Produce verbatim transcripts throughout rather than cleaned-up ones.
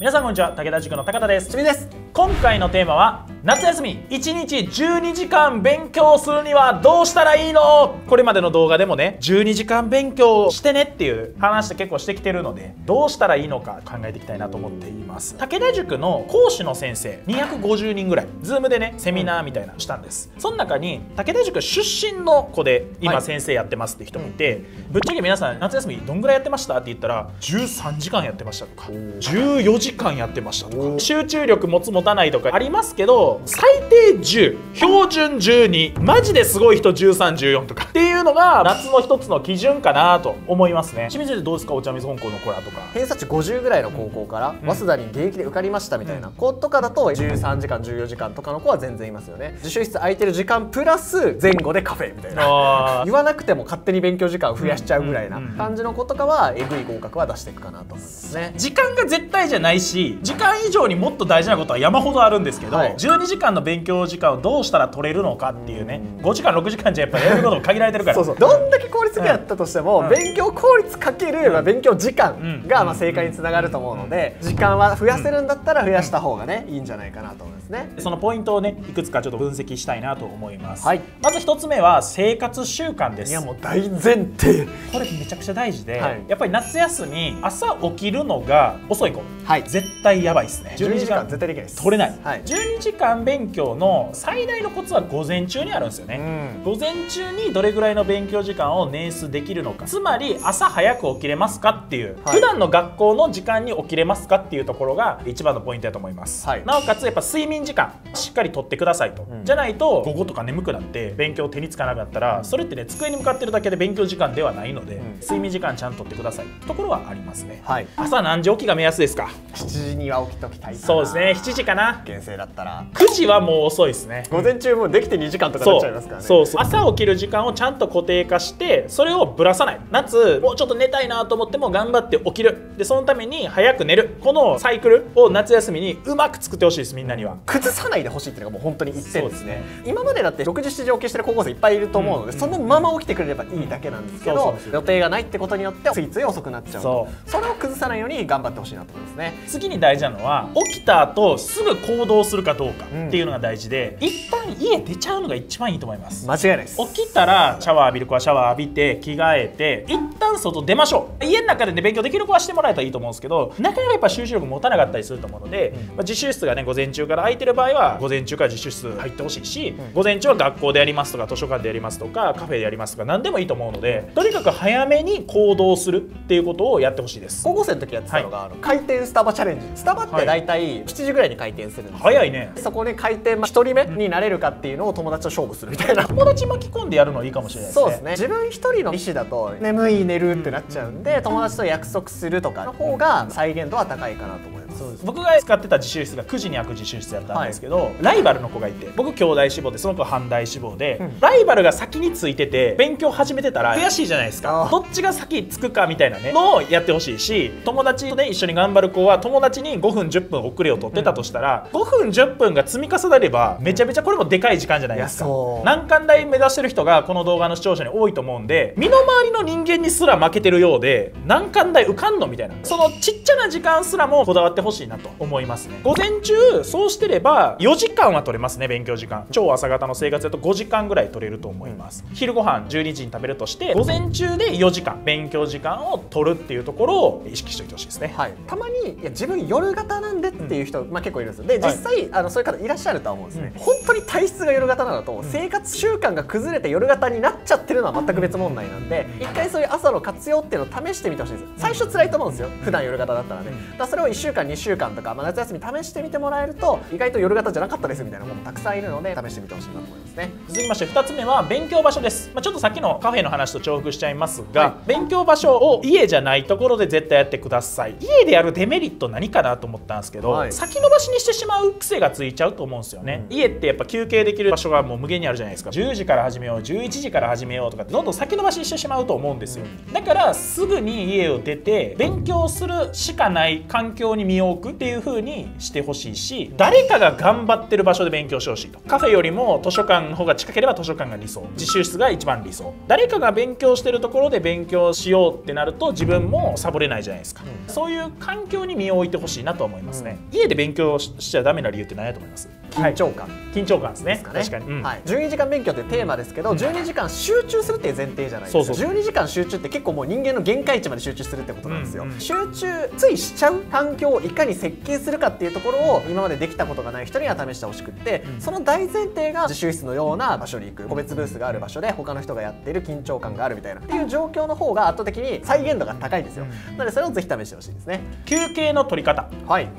皆さんこんにちは、武田塾の高田です。次です。今回のテーマは夏休みいちにちじゅうにじかん勉強するにはどうしたらいいの。これまでの動画でもね、じゅうにじかん勉強してねっていう話で結構してきてるので、どうしたらいいのか考えていきたいなと思っています。武田塾の講師の先生にひゃくごじゅうにんぐらい ズーム でねセミナーみたいなのしたんです。その中に武田塾出身の子で今先生やってますって人もいて、はい、ぶっちゃけ皆さん夏休みどんぐらいやってましたって言ったらじゅうさんじかんやってましたとかじゅうよじかんやってましたとか、集中力持つ持たないとかありますけど、最低じゅう、標準じゅうに、マジですごい人じゅうさん、じゅうよんとかっていうのが夏の一つの基準かなと思いますね。清水でどうですか、お茶水本校の子らとか偏差値ごじゅうぐらいの高校から、うん、早稲田に現役で受かりましたみたいな子とかだとじゅうさんじかんじゅうよじかんとかの子は全然いますよね。自習室空いてる時間プラス前後でカフェみたいな言わなくても勝手に勉強時間を増やしちゃうぐらいな感じの子とかはえぐい合格は出していくかなと思いますね。時間が絶対じゃないし、時間以上にもっと大事なことは山ほどあるんですけど、はい、じゅうにじかんの勉強時間をどうしたら取れるのかっていうね、ごじかんろくじかんじゃやっぱりやることも限られてるからそうそう、どんだけ効率よくやったとしても、うん、勉強効率かける、まあ、勉強時間がまあ正解につながると思うので、時間は増やせるんだったら増やした方がね、いいんじゃないかなと思いますね。そのポイントをね、いくつかちょっと分析したいなと思います、はい、まずひとつめは生活習慣です。いやもう大前提これめちゃくちゃ大事で、はい、やっぱり夏休み朝起きるのが遅い子、はい、絶対やばいですね。じゅうにじかん絶対できないです、取れない、はい、じゅうにじかん勉強の最大のコツは午前中にあるんですよね、うん、午前中にどれぐらいの勉強時間を捻出できるのか、つまり朝早く起きれますかっていう、はい、普段の学校の時間に起きれますかっていうところが一番のポイントだと思います、はい、なおかつやっぱ睡眠時間しっかりとってくださいと、うん、じゃないと午後とか眠くなって勉強手につかなくなったら、それってね机に向かってるだけで勉強時間ではないので、うん、睡眠時間ちゃんとってくださいってところはありますね、はい、朝何時起きが目安ですか。しちじには起きときたいかな。そうですね、しちじかな、現世だったらくじはもう遅いですね。午前中もできてにじかんとかなっちゃいますからね。そうそう、朝起きる時間をちゃんと固定化して、それをぶらさない。夏もうちょっと寝たいなと思っても頑張って起きる、でそのために早く寝る、このサイクルを夏休みにうまく作ってほしいです。みんなには崩さないでほしいっていうのがもう本当に一点ですね。今までだってろくじしちじ起きしてる高校生いっぱいいると思うので、うん、そのまま起きてくれればいいだけなんですけど、予定がないってことによってついつい遅くなっちゃうと、それを崩さないように頑張ってほしいなと思いますね。次に大事なのは起きた後すぐ行動するかどうかっていうのが大事で、うん、一旦家出ちゃうのが一番いいと思います。間違いないです。起きたらシャワー浴びる子はシャワー浴びて着替えて一旦外出ましょう。家の中でね勉強できる子はしてもらえたらいいと思うんですけど、なかなかやっぱ集中力持たなかったりすると思うので、うん、自習室がね午前中から空いてる場合は午前中から自習室入ってほしいし、うん、午前中は学校でやりますとか図書館でやりますとかカフェでやりますとか何でもいいと思うので、とにかく早めに行動するっていうことをやってほしいです。高校生の時やってたのが、はい、あの回転スタバチャレンジ。スタバって大体しちじぐらいに回転するんです。早いね。そこで回転ひとりめになれるかっていうのを友達と勝負するみたいな、うん、友達巻き込んでやるのいいかもしれないですね。そうですね、自分ひとりの意思だと眠い寝るってなっちゃうんで、友達と約束するとかの方が再現度は高いかなと思います。そうです。僕が使ってた自習室がくじに開く自習室だったんですけど、はい、ライバルの子がいて、僕兄弟志望でその子反対志望で、うん、ライバルが先についてて勉強始めてたら悔しいじゃないですか。どっちが先つくかみたいなねのをやってほしいし、友達とね一緒に頑張る子は友達にごふんじゅっぷん遅れを取ってたとしたら、うん、ごふんじゅっぷんが積み重なればめちゃめちゃこれもでかい時間じゃないですか。難関大目指してる人がこの動画の視聴者に多いと思うんで、身の回りの人間にすら負けてるようで難関大受かんのみたいな、そのちっちゃな時間すらもこだわってほしいなと思いますね。午前中そうしてればよじかんは取れますね。勉強時間超朝方の生活だとごじかんぐらい取れると思います。昼ご飯じゅうにじに食べるとして、午前中でよじかん勉強時間を取るっていうところを意識しておいてほしいですね、はい、たまにいや自分夜型なんでっていう人、うん、まあ結構いるんですよ。で実際、はい、あのそういう方いらっしゃるとは思うんですね、うん、本当に体質が夜型なのと、うん、生活習慣が崩れて夜型になっちゃってるのは全く別問題なんで、一回そういう朝の活用っていうのを試してみてほしいです。最初辛いと思うんですよ、普段夜型だったらね、うん、だからそれをいっしゅうかんにしゅうかんとか、まあ、夏休み試してみてもらえると意外と夜型じゃなかったですみたいな子もたくさんいるので試してみてほしいなと思いますね。続きましてふたつめは勉強場所です、まあ、ちょっとさっきのカフェの話と重複しちゃいますが、はい、勉強場所を家じゃないところで絶対やってください。家でやるデメリット何かなと思ったんですけど、はい、先延ばしにしてしまう癖がついちゃうと思うんですよね、うん、家ってやっぱ休憩できる場所がもう無限にあるじゃないですか。じゅうじから始めよう、じゅういちじから始めようとかどんどん先延ばしにしてしまうと思うんですよ、うん、だからすぐに家を出て勉強するしかない環境に身身を置くっていう風にしてほしいし、誰かが頑張ってる場所で勉強してほしいと。カフェよりも図書館の方が近ければ図書館が理想、自習室が一番理想。誰かが勉強してるところで勉強しようってなると自分もサボれないじゃないですか、うん、そういう環境に身を置いてほしいなと思いますね、うん、家で勉強しちゃダメな理由って何やと思います？緊張感、はい、緊張感ですね。確かに、うん、はい、じゅうにじかん勉強ってテーマですけど、じゅうにじかん集中するっていう前提じゃないですか。じゅうにじかん集中って結構もう人間の限界値まで集中するってことなんですよ、うん、うん、集中ついしちゃう環境をいかに設計するかっていうところを今までできたことがない人には試してほしくって、その大前提が自習室のような場所に行く、個別ブースがある場所で他の人がやっている、緊張感があるみたいなっていう状況の方が圧倒的に再現度が高いんですよ。なのでそれをぜひ試してほしいですね。休憩の取り方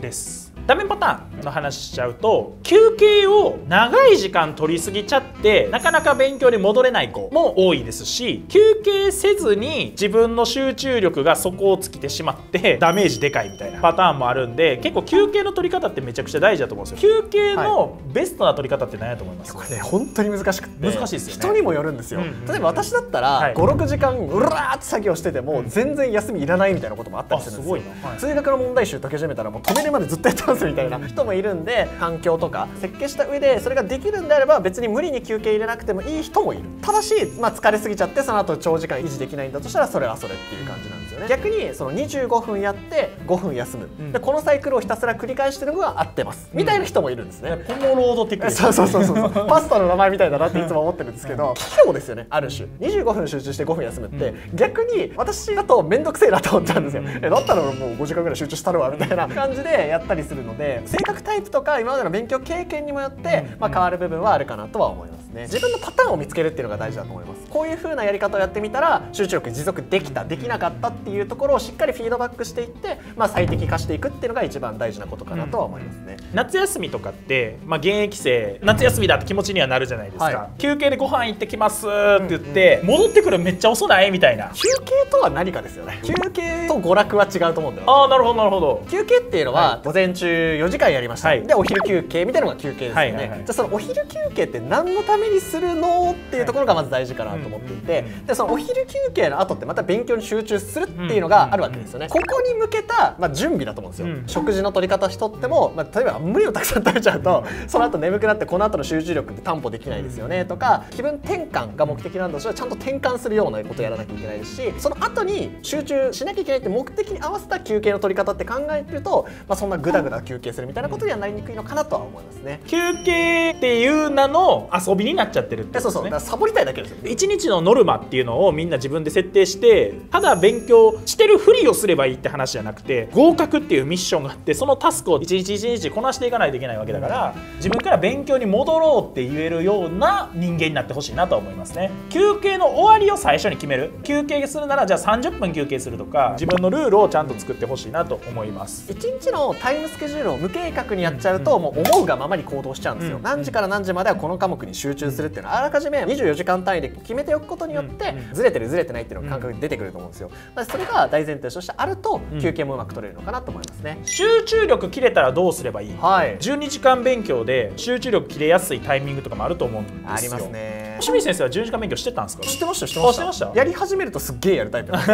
です、はい、ダメパターンの話しちゃうと、休憩を長い時間取りすぎちゃってなかなか勉強に戻れない子も多いですし、休憩せずに自分の集中力が底を尽きてしまってダメージでかいみたいなパターンもあるんで、結構休憩の取り方ってめちゃくちゃ大事だと思うんですよ。休憩のベストな取り方って何やと思います？これね、本当に難しくて、難しいですよね。人にもよるんですよ。例えば私だったらごろくじかんうらーって作業してても全然休みいらないみたいなこともあったりするんですよ。数学の問題集解き始めたらもう止めるまでずっとやってますみたいな人もいるんで、環境とか設計した上でそれができるんであれば別に無理に休憩入れなくてもいい人もいる。ただし、まあ、疲れすぎちゃってその後長時間維持できないんだとしたらそれはそれっていう感じなんですよね。逆にそのにじゅうごふんやってごふん休む、うん、でこのサイクルをひたすら繰り返してるのが合ってます、うん、みたいな人もいるんですね。ポモロードテクニック、そうそうそうそう、パスタの名前みたいだなっていつも思ってるんですけど、器用ですよね。ある種にじゅうごふん集中してごふん休むって、うん、逆に私だと面倒くせえなと思っちゃうんですよ、うん、だったらもうごじかんぐらい集中したるわみたいな感じでやったりするので、性格タイプとか今までの勉強経験にもよって、まあ、変わる部分はあるかなとは思いますね。自分のパターンを見つけるっていうのが大事だと思います。こういう風なやり方をやってみたら集中力持続できた、できなかったっていうところをしっかりフィードバックしていって、まあ、最適化していくっていうのが一番大事なことかなとは思いますね、うん、夏休みとかって、まあ、現役生夏休みだって気持ちにはなるじゃないですか、はい、休憩でご飯行ってきますって言って、うんうん、戻ってくるめっちゃ遅ないみたいな。休憩とは何かですよね。休憩と娯楽は違うと思うんだよ、ね、ああなるほどなるほど。休憩っていうのは、はい、午前中よじかんやりました、はい、でお昼休憩みたいなのが休憩ですよね。じゃそのお昼休憩って何のためにするのっていうところがまず大事かなと思っていて、でそのお昼休憩の後ってまた勉強に集中するっていうのがあるわけですよね。ここに向けた、まあ、準備だと思うんですよ、うん、食事の取り方しとっても、まあ、例えば無理をたくさん食べちゃうとその後眠くなってこの後の集中力って担保できないですよねとか、気分転換が目的なんだとしたらちゃんと転換するようなことをやらなきゃいけないですし、その後に集中しなきゃいけないって目的に合わせた休憩の取り方って考えてると、まあ、そんなグダグダ休憩するみたいなことにはなりにくいのかなとは思いますね。休憩っていう名の遊びになっちゃってるってことですね。そうそう、だからサボりたいだけですよ。いちにちのノルマっていうのをみんな自分で設定して、ただ勉強してるふりをすればいいって話じゃなくて、合格っていうミッションがあって、そのタスクを一日一日こなしていかないといけないわけだから、自分から勉強に戻ろうって言えるような人間になってほしいなと思いますね。休憩の終わりを最初に決める。休憩するならじゃあさんじゅっぷん休憩するとか、自分のルールをちゃんと作ってほしいなと思います。いちにちのタイムスケジュールを無計画にやっちゃうと、もう思うがままに行動しちゃうんですよ。何時から何時まではこの科目に集中するっていうのはあらかじめにじゅうよじかん単位で決めておくことによって、ずれてるずれてないっていうのが感覚で出てくると思うんですよ。だからそれが大前提としてあると休憩もうまく取れるのかなと思いますね、うん、集中力切れたらどうすればいい、はい、じゅうにじかん勉強で集中力切れやすいタイミングとかもあると思うんですよ。ありますね。清水先生はじゅうにじかん勉強してたんですか？してました、してました。あ、してました。やり始めるとすっげえやるタイプなん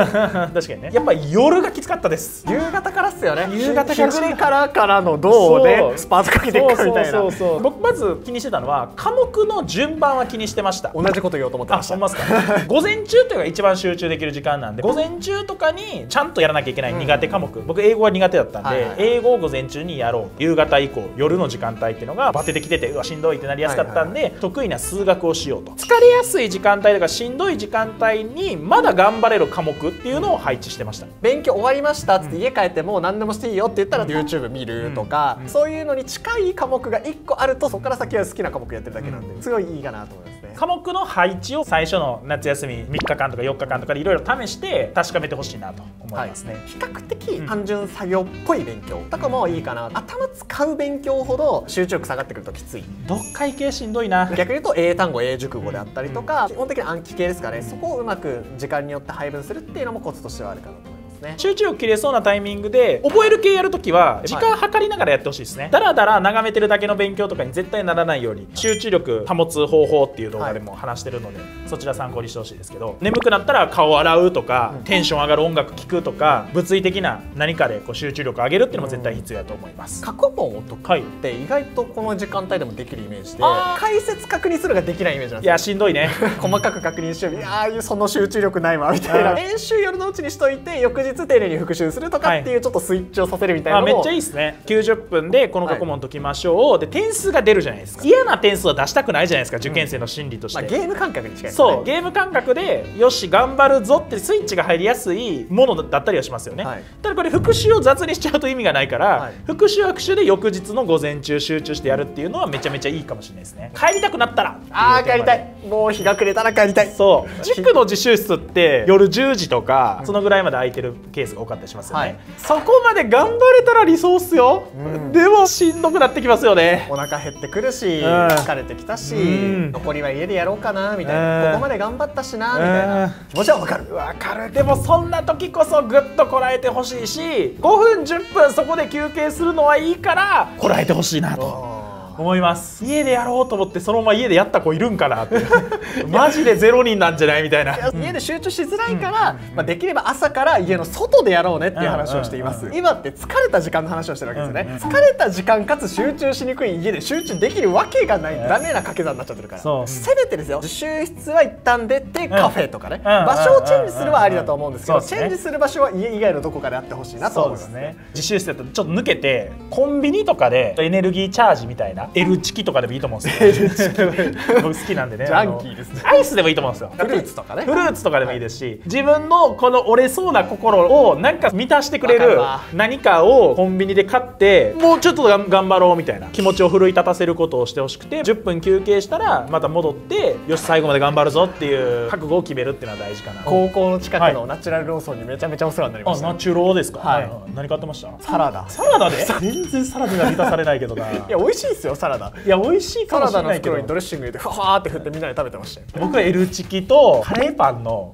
ですよ。確かにね。やっぱり夜がきつかったです。夕方からっすよね。夕方から。昼からからのどうでスパートかけていくみたいな。そうそうそう。僕まず気にしてたのは科目の順番は気にしてました。同じこと言おうと思ってました。あ、思いますか。午前中というのが一番集中できる時間なんで、午前中とかにちゃんとやらなきゃいけない苦手科目。僕英語が苦手だったんで、英語を午前中にやろう。夕方以降、夜の時間帯っていうのがバテてきてて、うわしんどいってなりやすかったんで、得意な数学をしようと。疲れやすい時間帯とかしんどい時間帯にまだ頑張れる科目っていうのを配置してました。勉強終わりましたって家帰ってもう何でもしていいよって言ったら YouTube 見るとか、そういうのに近い科目がいっこあると、そこから先は好きな科目やってるだけなんで、すごいいいかなと思いますね。科目の配置を最初の夏休みみっかかんとかよっかかんとかでいろいろ試して確かめてほしいなと思いますね、はい、比較的単純作業っぽい勉強とかもいいかな。頭使う勉強ほど集中力下がってくるときつい。読解系しんどいな。逆に言うと英単語英熟語であったりとか、基本的に暗記系ですかね。そこをうまく時間によって配分するっていうのもコツとしてはあるかなと思います。ね。集中力切れそうなタイミングで覚える系やるときは時間計りながらやってほしいですね。だらだら眺めてるだけの勉強とかに絶対ならないように集中力保つ方法っていう動画でも話してるので、はい、そちら参考にしてほしいですけど、眠くなったら顔洗うとか、うん、テンション上がる音楽聴くとか、うん、物理的な何かでこう集中力上げるっていうのも絶対必要だと思います。過去問とかって意外とこの時間帯でもできるイメージで、解説確認するができないイメージなんですよ。いやしんどいね細かく確認しよう、いやーその集中力ないわみたいな、練習夜のうちにしといて翌日丁寧に復習するとかっていう、ちょっとスイッチをさせるみたいなのも、はい、めっちゃいいですね。きゅうじゅっぷんでこの過去問解きましょう、はい、で点数が出るじゃないですか。嫌な点数は出したくないじゃないですか、受験生の心理として、うんまあ、ゲーム感覚に近い、ね、そうゲーム感覚でよし頑張るぞってスイッチが入りやすいものだったりはしますよね、はい、ただこれ復習を雑にしちゃうと意味がないから、はい、復習は復習で翌日の午前中集中してやるっていうのはめちゃめちゃいいかもしれないですね。帰りたくなったら、ああ帰りたい、もう日が暮れたら帰りたい。そう塾の自習室って夜じゅうじとかそのぐらいまで空いてるケースが多かったりしますよね、はい、そこまで頑張れたら理想っすよ、うん、でもしんどくなってきますよね。お腹減ってくるし、うん、疲れてきたし、うん、残りは家でやろうかなみたいな、うん、ここまで頑張ったしなみたいな、うん、気持ちは分かる分かる。でもそんな時こそぐっとこらえてほしいし、ごふんじゅっぷんそこで休憩するのはいいからこらえてほしいなと思います。家でやろうと思ってそのまま家でやった子いるんかなってマジでゼロ人なんじゃないみたいな。家で集中しづらいから、まあ、できれば朝から家の外でやろうねっていう話をしています。今って疲れた時間の話をしてるわけですよね。疲れた時間かつ集中しにくい家で集中できるわけがないダメな掛け算になっちゃってるから、せめてですよ自習室は一旦出てカフェとかね、場所をチェンジするはありだと思うんですけど、チェンジする場所は家以外のどこかであってほしいなと思いますね。自習室だとちょっと抜けてコンビニとかでエネルギーチャージみたいなLチキとかでもいいと思うんですよ。僕好きなんでね。ジャンキーですね。アイスでもいいと思うんですよ。フルーツとかね。フルーツとかでもいいですし、自分のこの折れそうな心をなんか満たしてくれる何かをコンビニで買って、もうちょっと頑張ろうみたいな気持ちを奮い立たせることをしてほしくて、じゅっぷん休憩したらまた戻って、よし最後まで頑張るぞっていう覚悟を決めるっていうのは大事かな。高校の近くのナチュラルローソンにめちゃめちゃお世話になりました。あ、ナチュローですか。はい。何買ってました？サラダ。サラダで？全然サラダが満たされないけどな。いや美味しいですよ。サラダ、いや美味しいかもしれないけど、サラダの袋にドレッシング入れてフワーって振ってみんなで食べてましたよ。僕はエルチキとカレーパンの、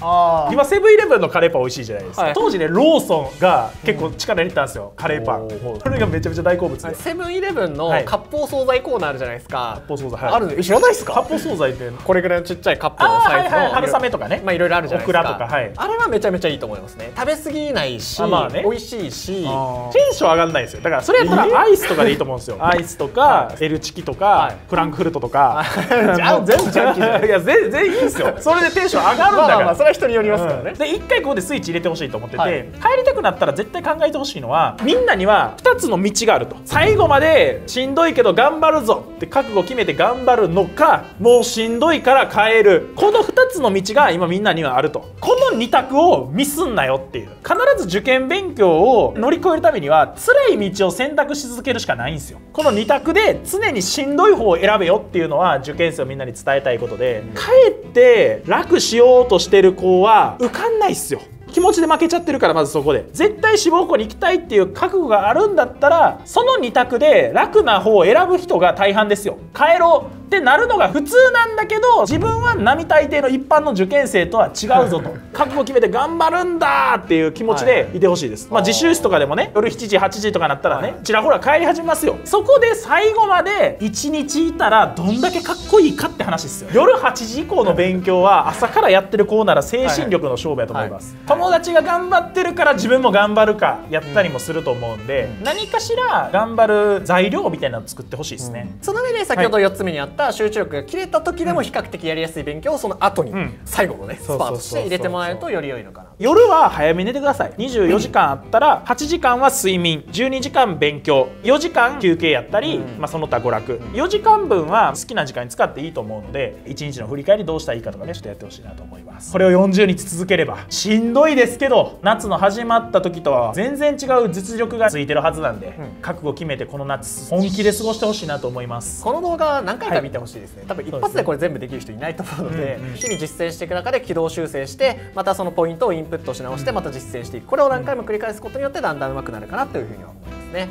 今セブンイレブンのカレーパン美味しいじゃないですか、はい、当時ねローソンが結構力入れたんですよ、カレーパン。それがめちゃめちゃ大好物で、セブンイレブンの割烹惣菜コーナーあるじゃないですか。割烹惣菜、はい、あるの知らないですか。割烹惣菜ってこれぐらいのちっちゃいカップのサイズの春雨とかね、まあいろいろあるじゃないですか。オクラとか、はい、あれはめちゃめちゃいいと思いますね。食べ過ぎないし、まあね、美味しいしテンション上がらないですよ。だからそれやったらアイスとかでいいと思うんですよ。アイスとかLチキとかフランクフルトとか、全部ジャンキー。いや全然いいですよ。それでテンション上がるんだから。それは人によりますからね。で一回ここでスイッチ入れてほしいと思ってて、帰りたくなったら絶対考えてほしいのは、みんなにはふたつの道があると。最後までしんどいけど頑張るぞって覚悟決めて頑張るのか、もうしんどいから帰る。このふたつの道が今みんなにはあると。このに択をミスんなよっていう。必ず受験勉強を乗り越えるためには辛い道を選択し続けるしかないんですよ。このに択で常にしんどい方を選べよっていうのは受験生をみんなに伝えたいことで、かえって楽しようとしてる子は受かんないっすよ。気持ちで負けちゃってるから、まずそこで絶対志望校に行きたいっていう覚悟があるんだったら、そのに択で楽な方を選ぶ人が大半ですよ。帰ろうってなるのが普通なんだけど、自分は並大抵の一般の受験生とは違うぞと覚悟決めて頑張るんだっていう気持ちでいてほしいです。まあ自習室とかでもね、夜しちじはちじとかなったらね、ちらほら帰り始めますよ。そこで最後までいちにちいたらどんだけかっこいいかって話ですよ。夜はちじ以降の勉強は朝からやってる子なら精神力の勝負やと思います。友達が頑張ってるから自分も頑張るかやったりもすると思うんで、うん、何かしら頑張る材料みたいなのを作ってほしいですね、うん、その上で先ほどよっつめにあった集中力が切れた時でも比較的やりやすい勉強をその後に最後のねスパートして入れてもらえるとより良いのかな。夜は早めに寝てください。にじゅうよじかんあったらはちじかんは睡眠、じゅうにじかん勉強、よじかん休憩やったり、うん、まあその他娯楽、よじかんぶんは好きな時間に使っていいと思うので、いちにちの振り返りどうしたらいいかとかね、ちょっとやってほしいなと思います。これをよんじゅうにち続ければしんどいいですけど、夏の始まった時とは全然違う実力がついてるはずなんで、うん、覚悟決めてこの夏本気で過ごしてほしいなと思います。この動画何回か見てほしいですね、はい、多分一発でこれ全部できる人いないと思うので、日々実践していく中で軌道修正して、またそのポイントをインプットし直して、また実践していく、これを何回も繰り返すことによってだんだん上手くなるかなというふうには思いますね。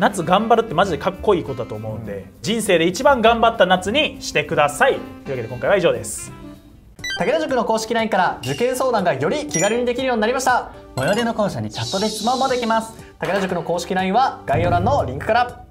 夏頑張るってマジでかっこいいことだと思うんで、うん、人生で一番頑張った夏にしてください。というわけで今回は以上です。武田塾の公式 ライン から受験相談がより気軽にできるようになりました。最寄りの校舎にチャットで質問もできます。武田塾の公式 ライン は概要欄のリンクから。